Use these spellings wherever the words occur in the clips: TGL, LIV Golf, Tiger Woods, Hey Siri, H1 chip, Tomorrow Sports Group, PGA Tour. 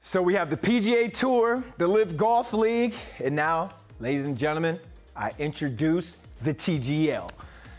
So we have the PGA Tour, the LIV Golf League, and now, ladies and gentlemen, I introduce the TGL.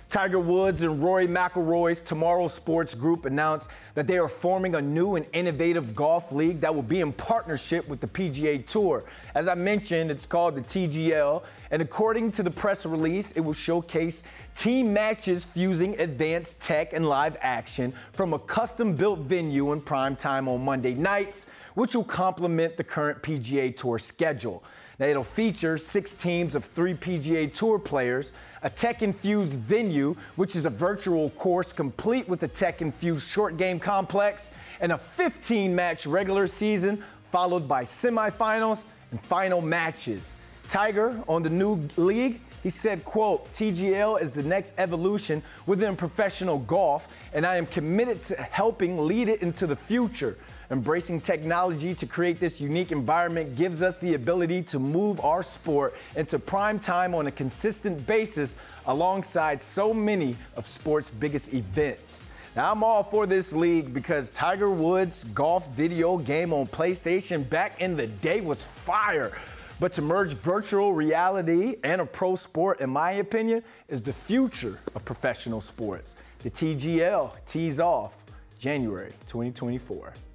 Tiger Woods and Rory McIlroy's Tomorrow Sports Group announced that they are forming a new and innovative golf league that will be in partnership with the PGA Tour. As I mentioned, it's called the TGL, and according to the press release, it will showcase team matches fusing advanced tech and live action from a custom-built venue in prime time on Monday nights, which will complement the current PGA Tour schedule. Now, it'll feature 6 teams of 3 PGA Tour players, a tech-infused venue, which is a virtual course complete with a tech-infused short game complex, and a 15-match regular season followed by semifinals and final matches. Tiger, on the new league, he said, quote, "TGL is the next evolution within professional golf, and I am committed to helping lead it into the future. Embracing technology to create this unique environment gives us the ability to move our sport into prime time on a consistent basis alongside so many of sport's biggest events." Now, I'm all for this league because Tiger Woods' golf video game on PlayStation back in the day was fire. But to merge virtual reality and a pro sport, in my opinion, is the future of professional sports. The TGL tees off January 2024.